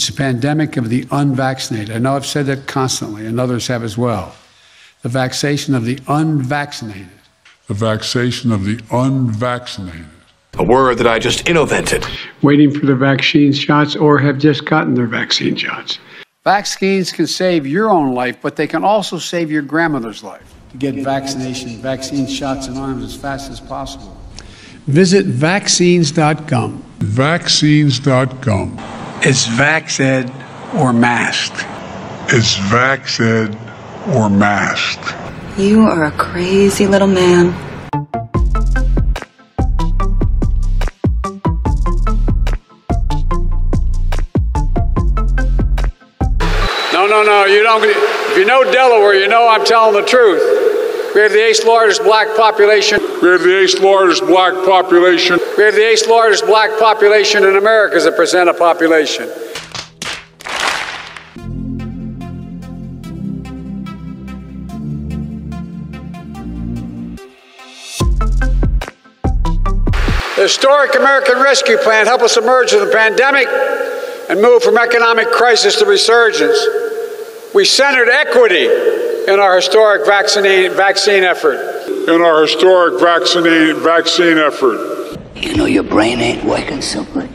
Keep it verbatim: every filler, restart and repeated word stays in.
It's a pandemic of the unvaccinated. I know I've said that constantly, and others have as well. The vaccination of the unvaccinated. The vaccination of the unvaccinated. A word that I just invented. Waiting for the vaccine shots or have just gotten their vaccine shots. Vaccines can save your own life, but they can also save your grandmother's life. To get vaccination, vaccine shots in arms as fast as possible. Visit vaccines dot com. Vaccines dot com. It's vaxed or masked. It's vaxed or masked. You are a crazy little man. No, no, no, you don't. If you know Delaware, you know I'm telling the truth. We have the eighth largest black population. We have the eighth largest black population. We have the eighth largest black population in America as a percent of population. The historic American Rescue Plan helped us emerge from the pandemic and move from economic crisis to resurgence. We centered equity in our historic vaccine, vaccine effort. in our historic vaccine vaccine effort. You know, your brain ain't working simply.